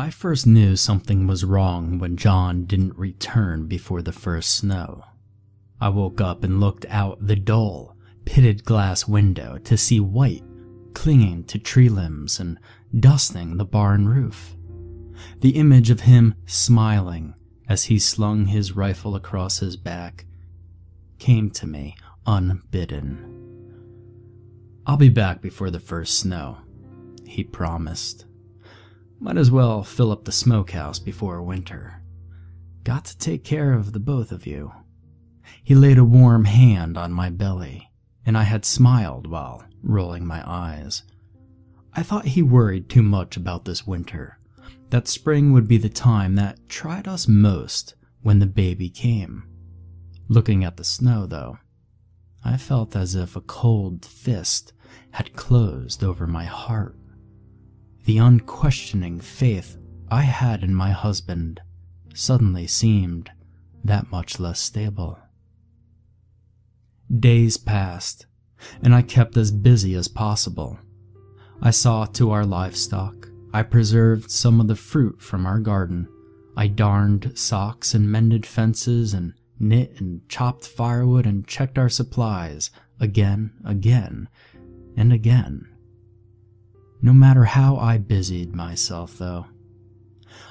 I first knew something was wrong when John didn't return before the first snow. I woke up and looked out the dull, pitted glass window to see white clinging to tree limbs and dusting the barn roof. The image of him smiling as he slung his rifle across his back came to me unbidden. "I'll be back before the first snow," he promised. Might as well fill up the smokehouse before winter. Got to take care of the both of you. He laid a warm hand on my belly, and I had smiled while rolling my eyes. I thought he worried too much about this winter, that spring would be the time that tried us most when the baby came. Looking at the snow, though, I felt as if a cold fist had closed over my heart. The unquestioning faith I had in my husband suddenly seemed that much less stable. Days passed, and I kept as busy as possible. I saw to our livestock, I preserved some of the fruit from our garden, I darned socks and mended fences and knit and chopped firewood and checked our supplies again and again. No matter how I busied myself, though,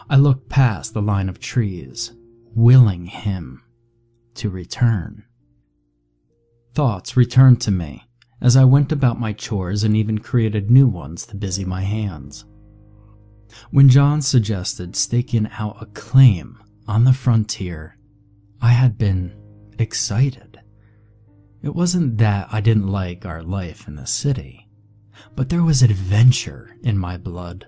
I looked past the line of trees, willing him to return. Thoughts returned to me as I went about my chores and even created new ones to busy my hands. When John suggested staking out a claim on the frontier, I had been excited. It wasn't that I didn't like our life in the city, but there was adventure in my blood.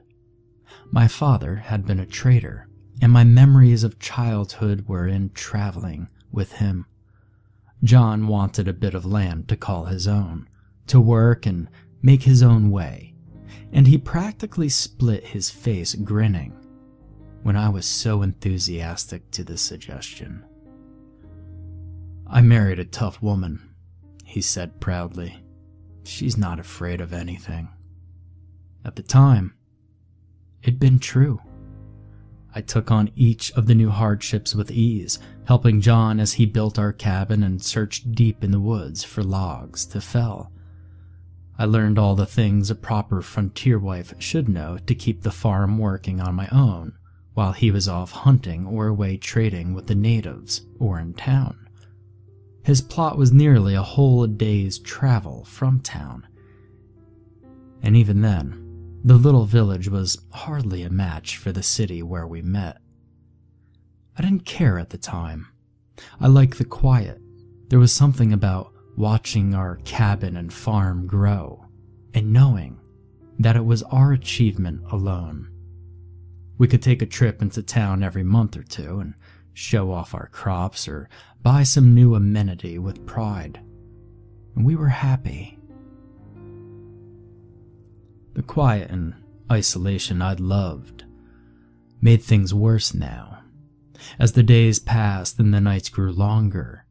My father had been a trader, and my memories of childhood were in traveling with him. John wanted a bit of land to call his own, to work and make his own way, and he practically split his face grinning when I was so enthusiastic to this suggestion. "I married a tough woman," he said proudly. "She's not afraid of anything." At the time, it'd been true. I took on each of the new hardships with ease, helping John as he built our cabin and searched deep in the woods for logs to fell. I learned all the things a proper frontier wife should know to keep the farm working on my own, while he was off hunting or away trading with the natives or in town. His plot was nearly a whole day's travel from town. And even then, the little village was hardly a match for the city where we met. I didn't care at the time. I liked the quiet. There was something about watching our cabin and farm grow, and knowing that it was our achievement alone. We could take a trip into town every month or two and show off our crops or buy some new amenity with pride, and we were happy. The quiet and isolation I'd loved made things worse now. As the days passed and the nights grew longer,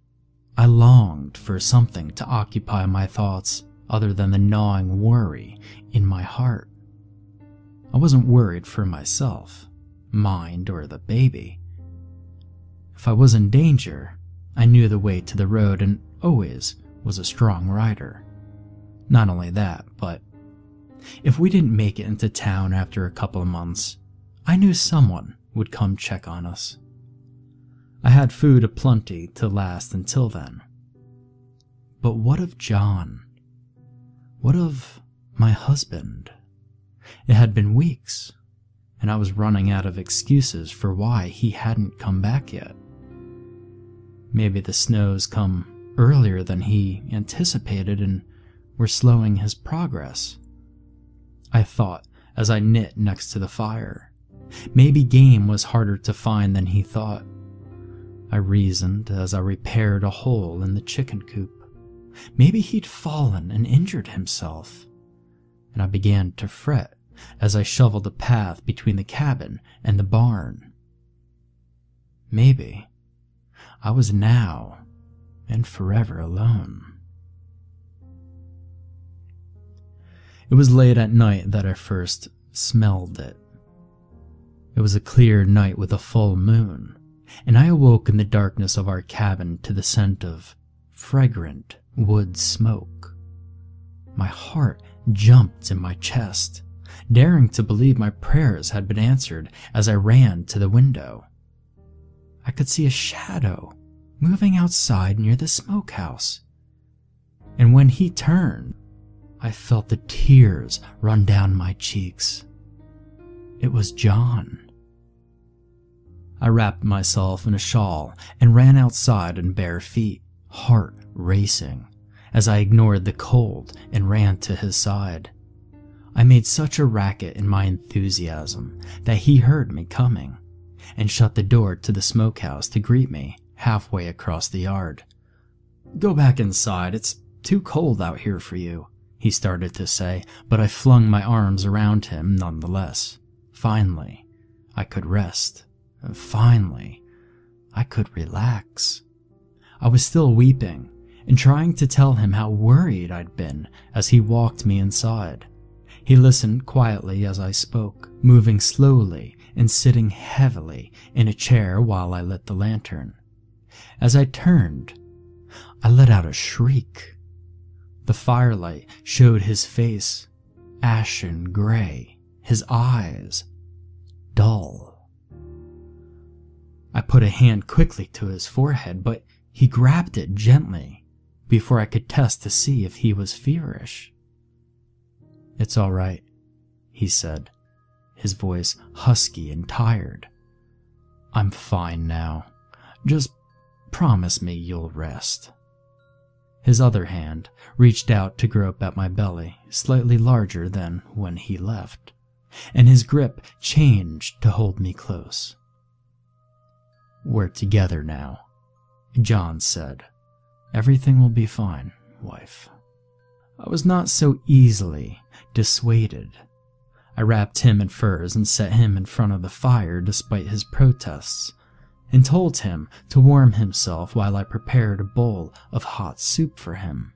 I longed for something to occupy my thoughts other than the gnawing worry in my heart. I wasn't worried for myself, mind, or the baby. If I was in danger, I knew the way to the road and always was a strong rider. Not only that, but if we didn't make it into town after a couple of months, I knew someone would come check on us. I had food aplenty to last until then. But what of John? What of my husband? It had been weeks, and I was running out of excuses for why he hadn't come back yet. Maybe the snows come earlier than he anticipated and were slowing his progress, I thought as I knit next to the fire. Maybe game was harder to find than he thought, I reasoned as I repaired a hole in the chicken coop. Maybe he'd fallen and injured himself, and I began to fret as I shoveled a path between the cabin and the barn. Maybe I was now and forever alone. It was late at night that I first smelled it. It It was a clear night with a full moon, and I awoke in the darkness of our cabin to the scent of fragrant wood smoke. My heart jumped in my chest, daring to believe my prayers had been answered as I ran to the window. I could see a shadow moving outside near the smokehouse, and when he turned, I felt the tears run down my cheeks. It was John. I wrapped myself in a shawl and ran outside in bare feet, heart racing, as I ignored the cold and ran to his side. I made such a racket in my enthusiasm that he heard me coming and shut the door to the smokehouse to greet me halfway across the yard. "Go back inside, it's too cold out here for you," he started to say, but I flung my arms around him nonetheless. Finally, I could rest. Finally, I could relax. I was still weeping and trying to tell him how worried I'd been as he walked me inside. He listened quietly as I spoke, moving slowly and sitting heavily in a chair while I lit the lantern. As I turned, I let out a shriek. The firelight showed his face, ashen gray, his eyes dull. I put a hand quickly to his forehead, but he grabbed it gently before I could test to see if he was feverish. "It's all right," he said, his voice husky and tired. "I'm fine now. Just promise me you'll rest." His other hand reached out to grope at my belly, slightly larger than when he left, and his grip changed to hold me close. "We're together now," John said. "Everything will be fine, wife." I was not so easily dissuaded. I wrapped him in furs and set him in front of the fire despite his protests, and told him to warm himself while I prepared a bowl of hot soup for him.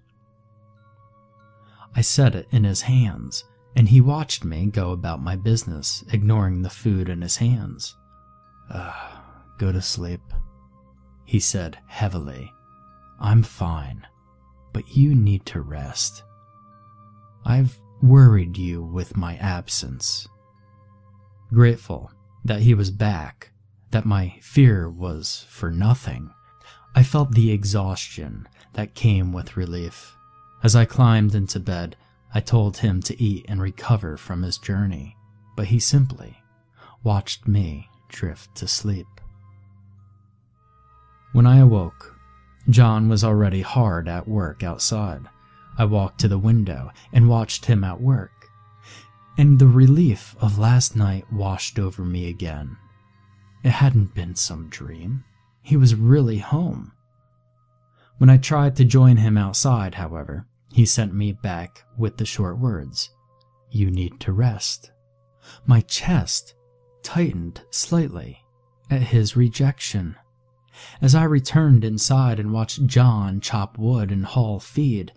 I set it in his hands, and he watched me go about my business, ignoring the food in his hands. "Go to sleep," he said heavily. "I'm fine, but you need to rest. I've worried you with my absence." Grateful that he was back, that my fear was for nothing, I felt the exhaustion that came with relief. As I climbed into bed, I told him to eat and recover from his journey, but he simply watched me drift to sleep. When I awoke, John was already hard at work outside. I walked to the window and watched him at work, and the relief of last night washed over me again. It hadn't been some dream. He was really home. When I tried to join him outside, however, he sent me back with the short words, "You need to rest." My chest tightened slightly at his rejection. As I returned inside and watched John chop wood and haul feed,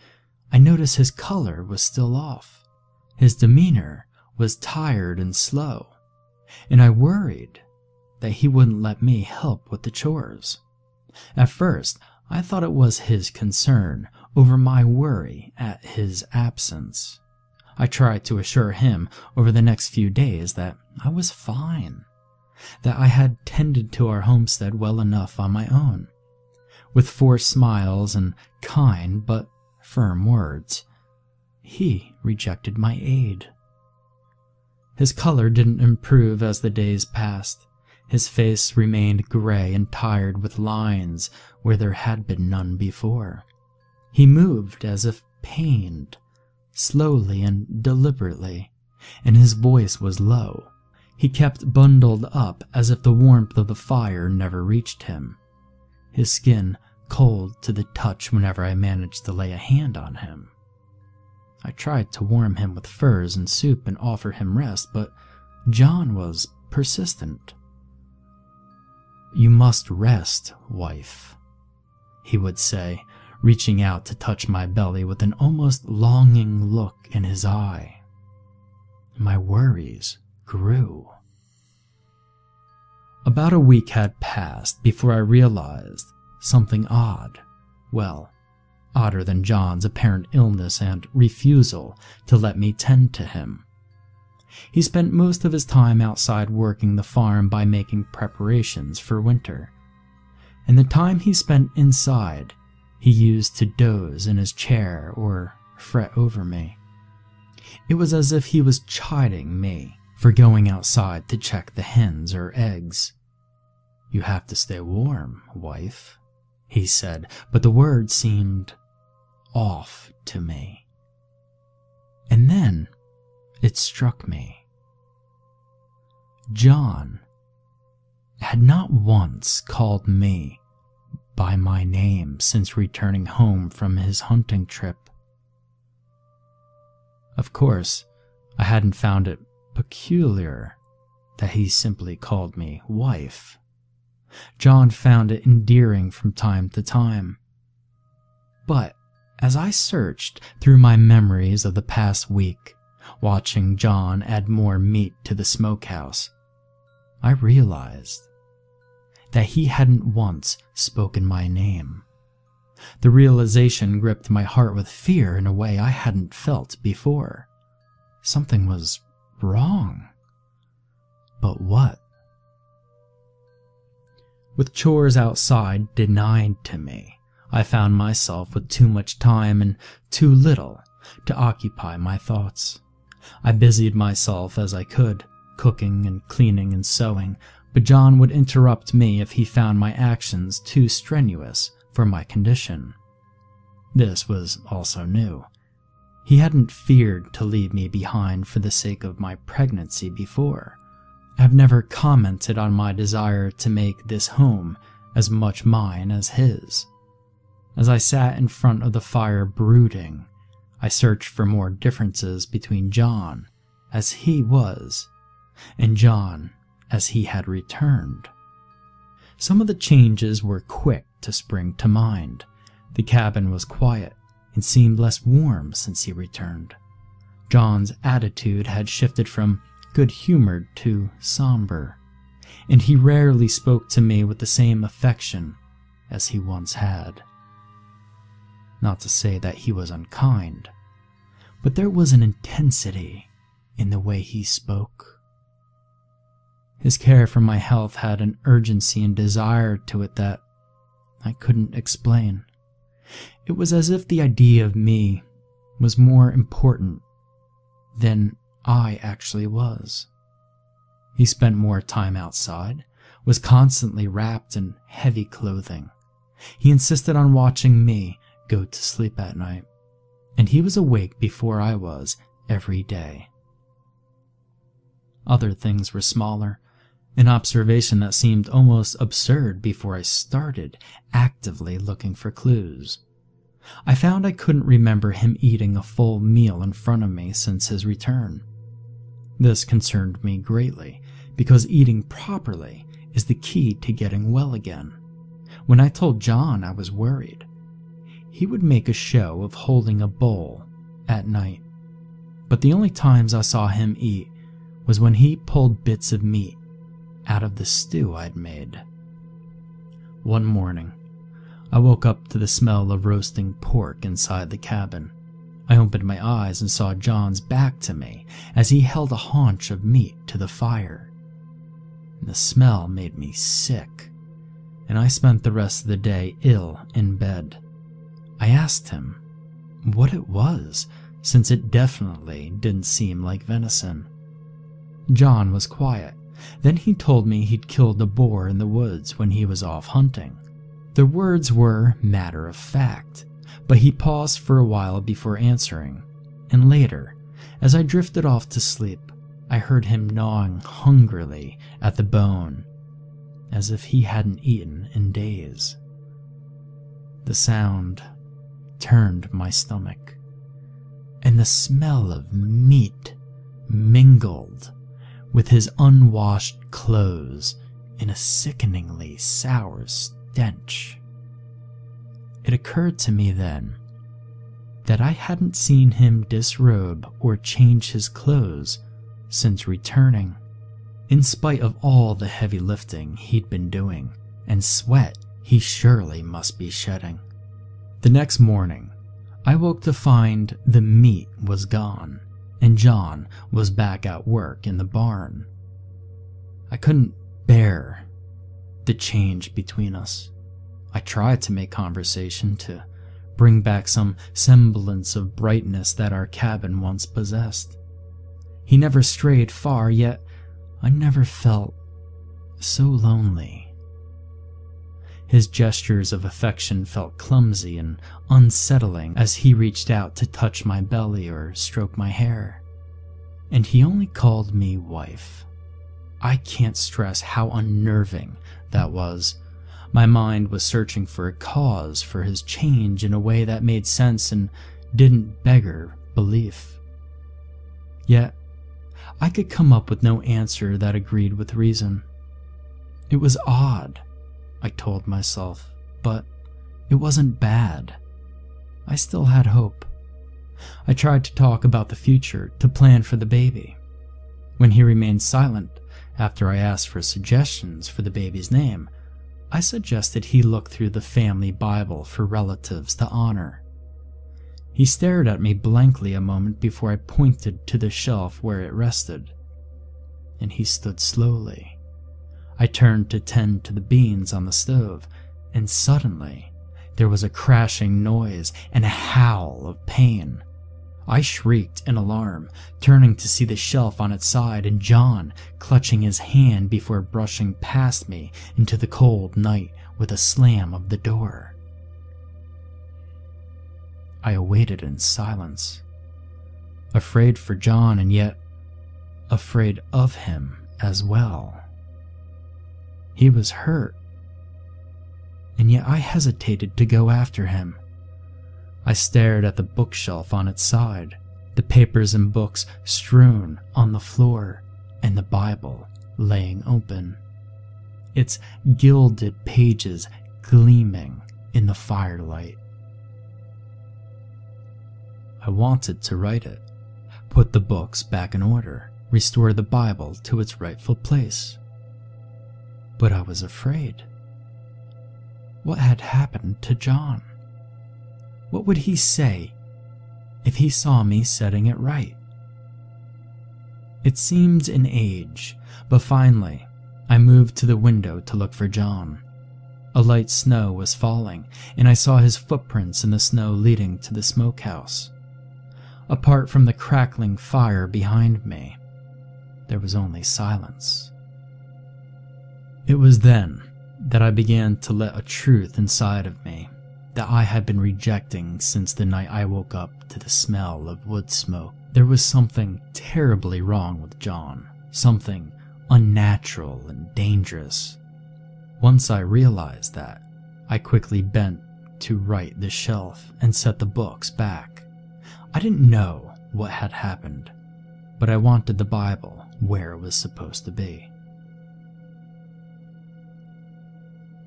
I noticed his color was still off. His demeanor was tired and slow, and I worried that he wouldn't let me help with the chores. At first, I thought it was his concern over my worry at his absence. I tried to assure him over the next few days that I was fine, that I had tended to our homestead well enough on my own. With forced smiles and kind but firm words, he rejected my aid. His color didn't improve as the days passed. His face remained gray and tired with lines where there had been none before. He moved as if pained, slowly and deliberately, and his voice was low. He kept bundled up as if the warmth of the fire never reached him, his skin cold to the touch whenever I managed to lay a hand on him. I tried to warm him with furs and soup and offer him rest, but John was persistent. "You must rest, wife," he would say, reaching out to touch my belly with an almost longing look in his eye. My worries grew. About a week had passed before I realized something odd. Well, odder than John's apparent illness and refusal to let me tend to him. He spent most of his time outside working the farm by making preparations for winter, and the time he spent inside he used to doze in his chair or fret over me. It was as if he was chiding me for going outside to check the hens or eggs. "You have to stay warm, wife," he said, but the word seemed off to me. And then it struck me. John had not once called me by my name since returning home from his hunting trip. Of course, I hadn't found it peculiar that he simply called me wife. John found it endearing from time to time. But as I searched through my memories of the past week, watching John add more meat to the smokehouse, I realized that he hadn't once spoken my name. The realization gripped my heart with fear in a way I hadn't felt before. Something was wrong. But what? With chores outside denied to me, I found myself with too much time and too little to occupy my thoughts. I busied myself as I could, cooking and cleaning and sewing, but John would interrupt me if he found my actions too strenuous for my condition. This was also new. He hadn't feared to leave me behind for the sake of my pregnancy before. I've never commented on my desire to make this home as much mine as his. As I sat in front of the fire brooding, I searched for more differences between John as he was and John as he had returned. Some of the changes were quick to spring to mind. The cabin was quiet and seemed less warm since he returned. John's attitude had shifted from good-humored to somber, and he rarely spoke to me with the same affection as he once had. Not to say that he was unkind, but there was an intensity in the way he spoke. His care for my health had an urgency and desire to it that I couldn't explain. It was as if the idea of me was more important than I actually was. He spent more time outside, was constantly wrapped in heavy clothing. He insisted on watching me go to sleep at night, and he was awake before I was every day. Other things were smaller, an observation that seemed almost absurd before I started actively looking for clues. I found I couldn't remember him eating a full meal in front of me since his return. This concerned me greatly, because eating properly is the key to getting well again. When I told John I was worried, he would make a show of holding a bowl at night. But the only times I saw him eat was when he pulled bits of meat out of the stew I'd made. One morning, I woke up to the smell of roasting pork inside the cabin. I opened my eyes and saw John's back to me as he held a haunch of meat to the fire. The smell made me sick, and I spent the rest of the day ill in bed. I asked him what it was, since it definitely didn't seem like venison. John was quiet. Then he told me he'd killed a boar in the woods when he was off hunting. The words were matter of fact, but he paused for a while before answering, and later, as I drifted off to sleep, I heard him gnawing hungrily at the bone, as if he hadn't eaten in days. The sound turned my stomach, and the smell of meat mingled with his unwashed clothes in a sickeningly sour stench. It occurred to me then that I hadn't seen him disrobe or change his clothes since returning. in spite of all the heavy lifting he'd been doing, and sweat he surely must be shedding. The next morning, I woke to find the meat was gone, and John was back at work in the barn. I couldn't bear the change between us. I tried to make conversation to bring back some semblance of brightness that our cabin once possessed. He never strayed far, yet I never felt so lonely. His gestures of affection felt clumsy and unsettling as he reached out to touch my belly or stroke my hair. And he only called me wife. I can't stress how unnerving that was. My mind was searching for a cause for his change in a way that made sense and didn't beggar belief. Yet, I could come up with no answer that agreed with reason. It was odd, I told myself, but it wasn't bad. I still had hope. I tried to talk about the future, to plan for the baby. When he remained silent after I asked for suggestions for the baby's name, I suggested he look through the family Bible for relatives to honor. He stared at me blankly a moment before I pointed to the shelf where it rested, and he stood slowly. I turned to tend to the beans on the stove, and suddenly there was a crashing noise and a howl of pain. I shrieked in alarm, turning to see the shelf on its side and John clutching his hand before brushing past me into the cold night with a slam of the door. I awaited in silence, afraid for John and yet afraid of him as well. He was hurt, and yet I hesitated to go after him. I stared at the bookshelf on its side, the papers and books strewn on the floor, and the Bible laying open, its gilded pages gleaming in the firelight. I wanted to write it, put the books back in order, restore the Bible to its rightful place. But I was afraid. What had happened to John? What would he say if he saw me setting it right? It seemed an age, but finally I moved to the window to look for John. A light snow was falling, and I saw his footprints in the snow leading to the smokehouse. Apart from the crackling fire behind me, there was only silence. It was then that I began to let a truth inside of me that I had been rejecting since the night I woke up to the smell of wood smoke. There was something terribly wrong with John, something unnatural and dangerous. Once I realized that, I quickly bent to right the shelf and set the books back. I didn't know what had happened, but I wanted the Bible where it was supposed to be.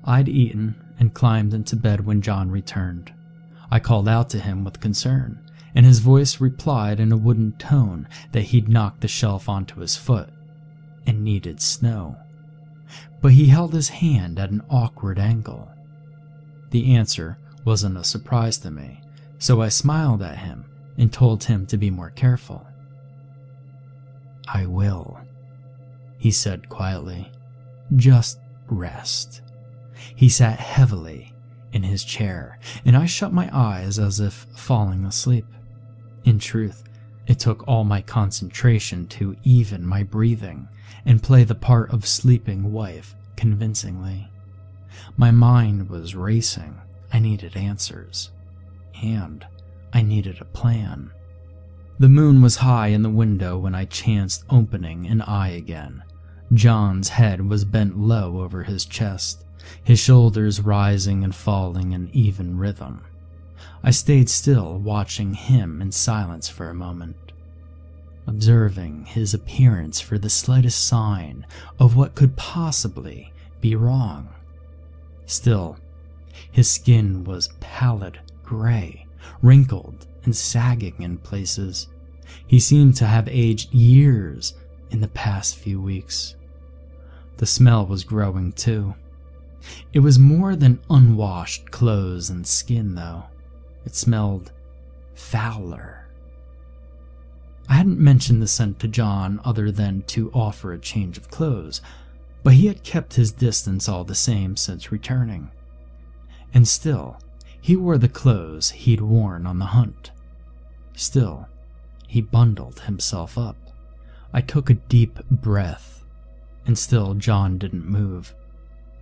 I'd eaten and climbed into bed when John returned. I called out to him with concern, and his voice replied in a wooden tone that he'd knocked the shelf onto his foot and needed snow. But he held his hand at an awkward angle. The answer wasn't a surprise to me, so I smiled at him and told him to be more careful. "I will," he said quietly. "Just rest." He sat heavily in his chair, and I shut my eyes as if falling asleep. In truth, it took all my concentration to even my breathing and play the part of sleeping wife convincingly. My mind was racing. I needed answers, and I needed a plan. The moon was high in the window when I chanced opening an eye again. John's head was bent low over his chest, his shoulders rising and falling in even rhythm. I stayed still, watching him in silence for a moment, observing his appearance for the slightest sign of what could possibly be wrong. Still, his skin was pallid gray, wrinkled and sagging in places. He seemed to have aged years in the past few weeks, The smell was growing too. It was more than unwashed clothes and skin, though. It smelled fouler. I hadn't mentioned the scent to John other than to offer a change of clothes, but he had kept his distance all the same since returning. And still, he wore the clothes he'd worn on the hunt. Still, he bundled himself up. I took a deep breath, and still John didn't move.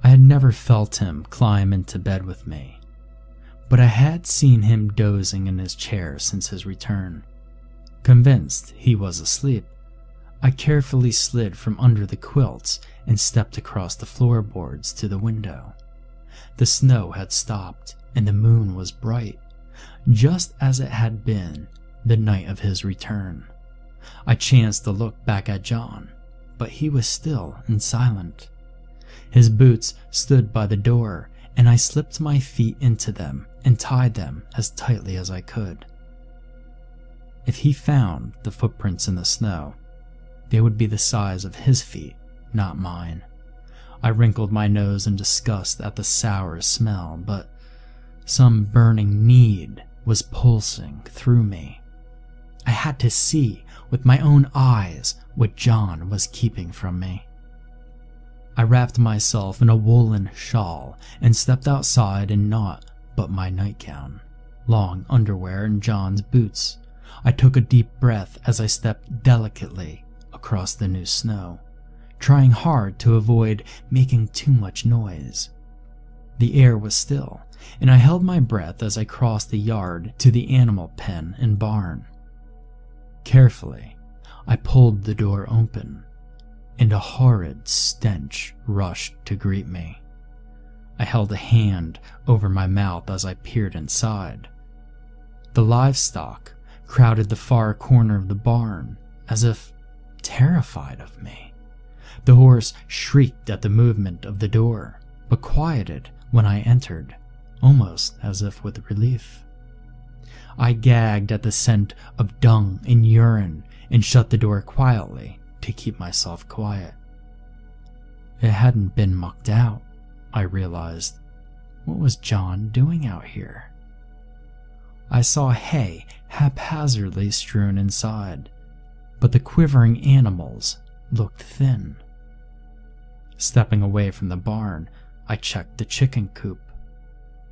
I had never felt him climb into bed with me, but I had seen him dozing in his chair since his return. Convinced he was asleep, I carefully slid from under the quilts and stepped across the floorboards to the window. The snow had stopped and the moon was bright, just as it had been the night of his return. I chanced to look back at John, but he was still and silent. His boots stood by the door, and I slipped my feet into them and tied them as tightly as I could. If he found the footprints in the snow, they would be the size of his feet, not mine. I wrinkled my nose in disgust at the sour smell, but some burning need was pulsing through me. I had to see with my own eyes what John was keeping from me. I wrapped myself in a woolen shawl and stepped outside in naught but my nightgown, long underwear, and John's boots. I took a deep breath as I stepped delicately across the new snow, trying hard to avoid making too much noise. The air was still, and I held my breath as I crossed the yard to the animal pen and barn. Carefully, I pulled the door open, and a horrid stench rushed to greet me. I held a hand over my mouth as I peered inside. The livestock crowded the far corner of the barn, as if terrified of me. The horse shrieked at the movement of the door, but quieted when I entered, almost as if with relief. I gagged at the scent of dung and urine and shut the door quietly to keep myself quiet. It hadn't been mucked out, I realized. What was John doing out here? I saw hay haphazardly strewn inside, but the quivering animals looked thin. Stepping away from the barn, I checked the chicken coop.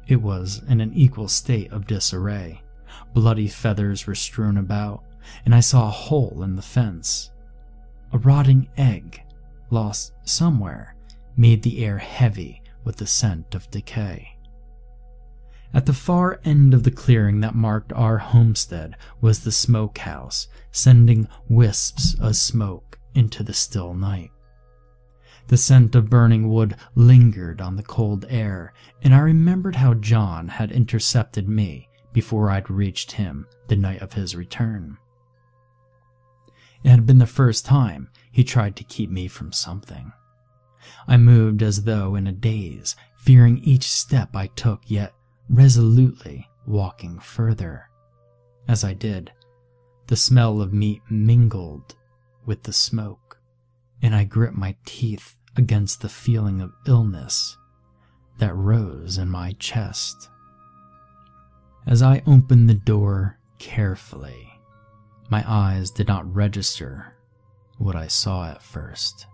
It was in an equal state of disarray. Bloody feathers were strewn about, and I saw a hole in the fence. A rotting egg, lost somewhere, made the air heavy with the scent of decay. At the far end of the clearing that marked our homestead was the smokehouse, sending wisps of smoke into the still night. The scent of burning wood lingered on the cold air, and I remembered how John had intercepted me before I'd reached him the night of his return. It had been the first time he tried to keep me from something. I moved as though in a daze, fearing each step I took, yet resolutely walking further. As I did, the smell of meat mingled with the smoke, and I gripped my teeth against the feeling of illness that rose in my chest. As I opened the door carefully, my eyes did not register what I saw at first.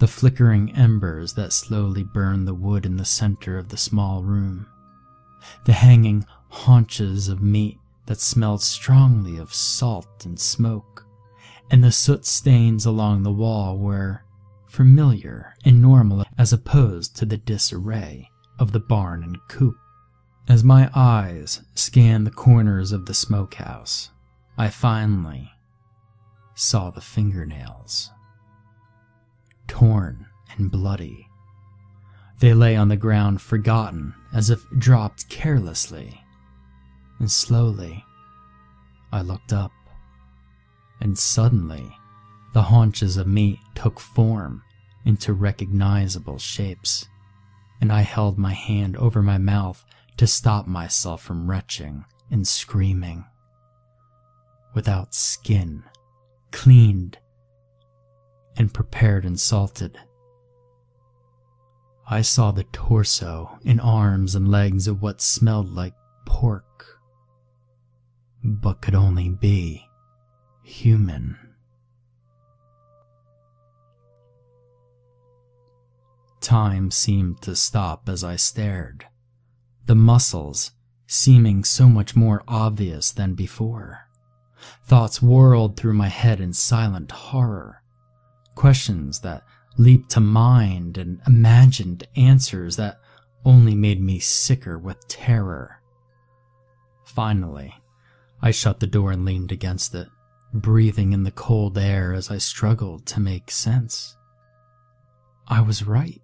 The flickering embers that slowly burned the wood in the center of the small room, the hanging haunches of meat that smelled strongly of salt and smoke, and the soot stains along the wall were familiar and normal as opposed to the disarray of the barn and coop. As my eyes scanned the corners of the smokehouse, I finally saw the fingernails. Torn and bloody, they lay on the ground, forgotten, as if dropped carelessly. And slowly, I looked up, and suddenly, the haunches of meat took form into recognizable shapes, and I held my hand over my mouth to stop myself from retching and screaming. Without skin, cleaned and prepared and salted. I saw the torso and arms and legs of what smelled like pork, but could only be human. Time seemed to stop as I stared, the muscles seeming so much more obvious than before. Thoughts whirled through my head in silent horror, questions that leaped to mind and imagined answers that only made me sicker with terror. Finally, I shut the door and leaned against it, breathing in the cold air as I struggled to make sense. I was right.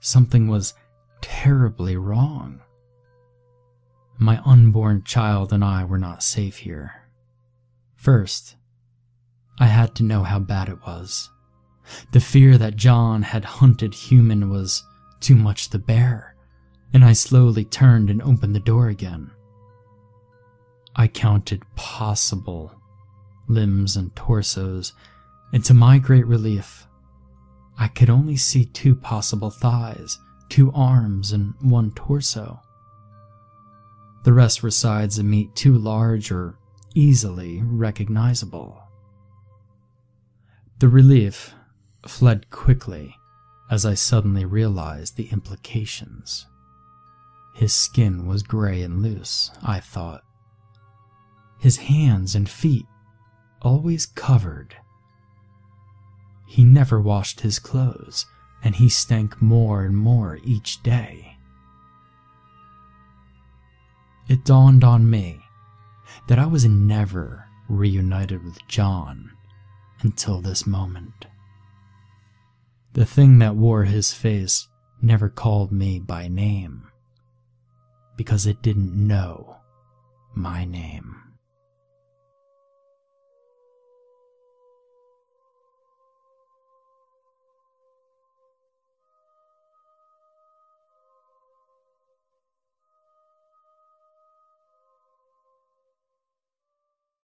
Something was terribly wrong. My unborn child and I were not safe here. First, I had to know how bad it was. The fear that John had hunted human was too much to bear, and I slowly turned and opened the door again. I counted possible limbs and torsos, and to my great relief, I could only see 2 possible thighs, 2 arms, and 1 torso. The rest were sides of meat too large or easily recognizable. The relief fled quickly as I suddenly realized the implications. His skin was gray and loose, I thought. His hands and feet always covered. He never washed his clothes, and he stank more and more each day. It dawned on me that I was never reunited with John until this moment. The thing that wore his face never called me by name, because it didn't know my name.